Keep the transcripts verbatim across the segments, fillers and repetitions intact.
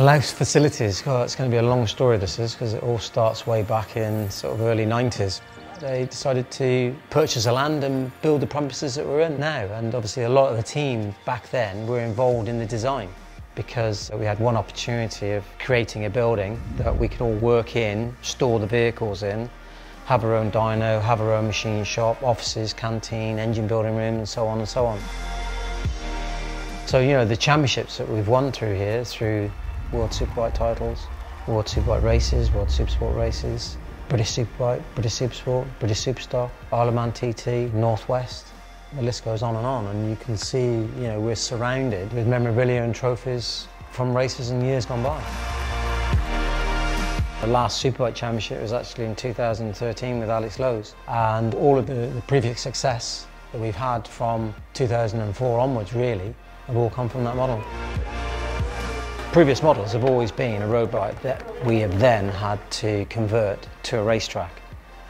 Lowes facilities, God, it's going to be a long story this is, because it all starts way back in sort of early nineties. They decided to purchase the land and build the premises that we're in now, and obviously a lot of the team back then were involved in the design, because we had one opportunity of creating a building that we could all work in, store the vehicles in, have our own dyno, have our own machine shop, offices, canteen, engine building room, and so on and so on. So, you know, the championships that we've won through here, through World Superbike titles, World Superbike races, World Supersport races, British Superbike, British Supersport, British Superstar, Isle of Man T T, Northwest. The list goes on and on, and you can see, you know, we're surrounded with memorabilia and trophies from races in years gone by. The last Superbike Championship was actually in two thousand thirteen with Alex Lowes, and all of the, the previous success that we've had from two thousand four onwards really have all come from that model. Previous models have always been a road bike that we have then had to convert to a racetrack,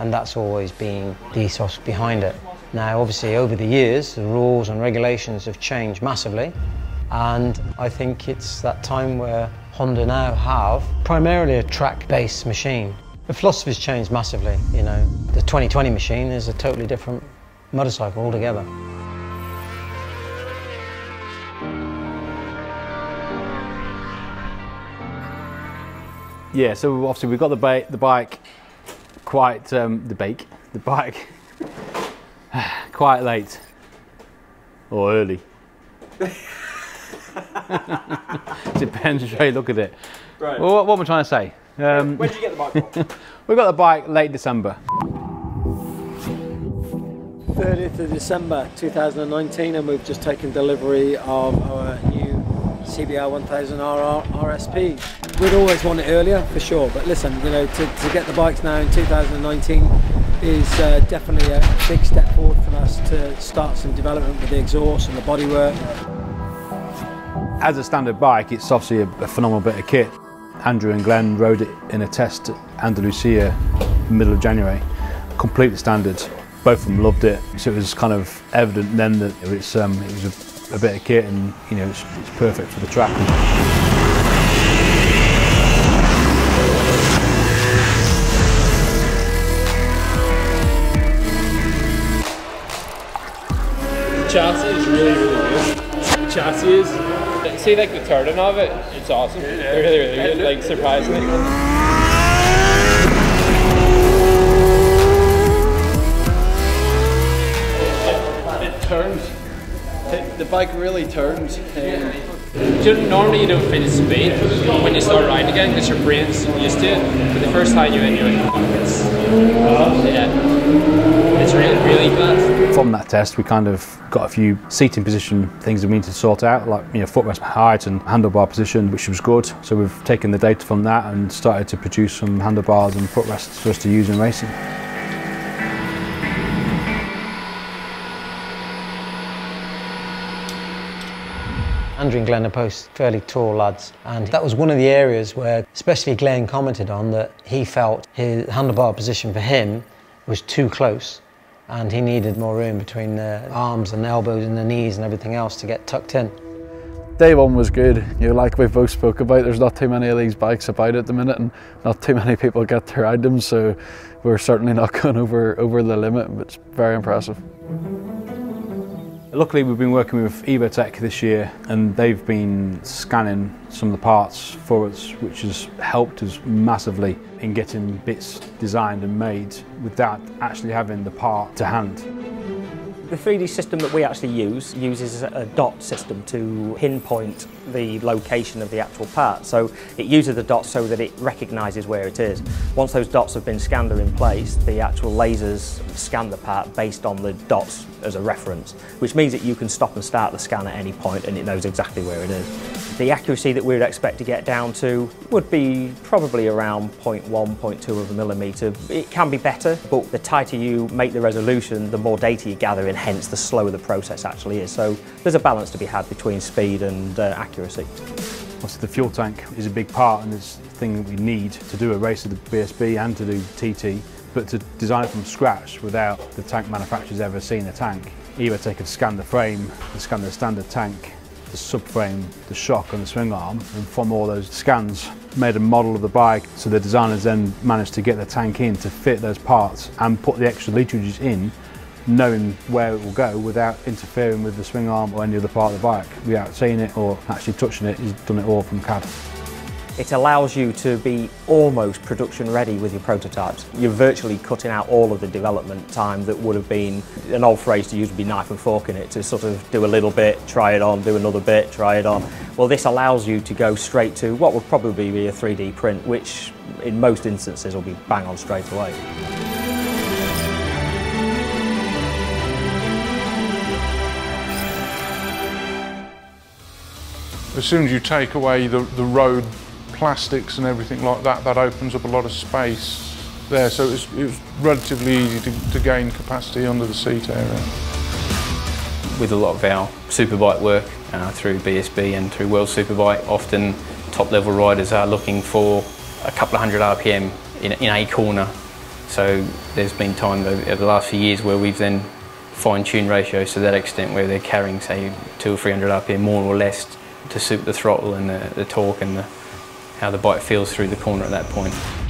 and that's always been the ethos behind it. Now obviously over the years the rules and regulations have changed massively, and I think it's that time where Honda now have primarily a track-based machine. The philosophy's changed massively, you know. The twenty twenty machine is a totally different motorcycle altogether. Yeah, so obviously we've got the, ba the bike quite, um, the bake, the bike quite late, or early. Depends which way you look at it. Right. Well, what, what am I trying to say? Um, when did you get the bike from? We got the bike late December. thirtieth of December two thousand nineteen, and we've just taken delivery of our new C B R one thousand R R R R S P. We'd always want it earlier, for sure, but listen, you know, to, to get the bikes now in two thousand nineteen is uh, definitely a big step forward for us to start some development with the exhaust and the bodywork. As a standard bike, it's obviously a, a phenomenal bit of kit. Andrew and Glenn rode it in a test at Andalusia, middle of January, completely standard. Both of them loved it, so it was kind of evident then that it was, um, it was a a bit of kit, and you know it's, it's perfect for the track. The chassis is really, really good. The chassis is, see like the turning of it, it's awesome. Yeah, yeah. Really, really good, like surprisingly. The bike really turns. And yeah. Normally you don't feel the speed when you start riding again because your brain's used to it. But the first time you enjoy it, it's, yeah, it's really, really fast. From that test, we kind of got a few seating position things that we need to sort out, like you know footrest height and handlebar position, which was good. So we've taken the data from that and started to produce some handlebars and footrests for us to use in racing. Andrew and Glenn are both fairly tall lads, and that was one of the areas where especially Glenn commented on, that he felt his handlebar position for him was too close and he needed more room between the arms and the elbows and the knees and everything else to get tucked in. Day one was good. You know, like we've both spoke about, there's not too many of these bikes about at the minute and not too many people get to ride them, so we're certainly not going over, over the limit, but it's very impressive. Luckily we've been working with EvoTech this year, and they've been scanning some of the parts for us, which has helped us massively in getting bits designed and made without actually having the part to hand. The three D system that we actually use uses a dot system to pinpoint the location of the actual part. So it uses the dots so that it recognises where it is. Once those dots have been scanned or in place, the actual lasers scan the part based on the dots as a reference, which means that you can stop and start the scan at any point and it knows exactly where it is. The accuracy that we would expect to get down to would be probably around zero point one, zero point two of a millimetre. It can be better, but the tighter you make the resolution, the more data you gather in. Hence the slower the process actually is. So there's a balance to be had between speed and uh, accuracy. Obviously the fuel tank is a big part, and it's the thing that we need to do a race with the B S B and to do T T, but to design it from scratch without the tank manufacturers ever seeing a tank. EvoTech could scan the frame, scan the standard tank, the subframe, the shock and the swing arm, and from all those scans made a model of the bike, so the designers then managed to get the tank in to fit those parts and put the extra literatures in, knowing where it will go without interfering with the swing arm or any other part of the bike. Without seeing it or actually touching it, he's done it all from C A D. It allows you to be almost production ready with your prototypes. You're virtually cutting out all of the development time that would have been, an old phrase to use would be knife and fork in it, to sort of do a little bit, try it on, do another bit, try it on. Well, this allows you to go straight to what would probably be a three D print, which in most instances will be bang on straight away. As soon as you take away the, the road plastics and everything like that, that opens up a lot of space there. So it was, it was relatively easy to, to gain capacity under the seat area. With a lot of our superbike work uh, through B S B and through World Superbike, often top level riders are looking for a couple of hundred R P M in, in a corner. So there's been times over the last few years where we've then fine-tuned ratios to that extent where they're carrying, say, two or three hundred R P M more or less to suit the throttle and the, the torque and the, how the bike feels through the corner at that point.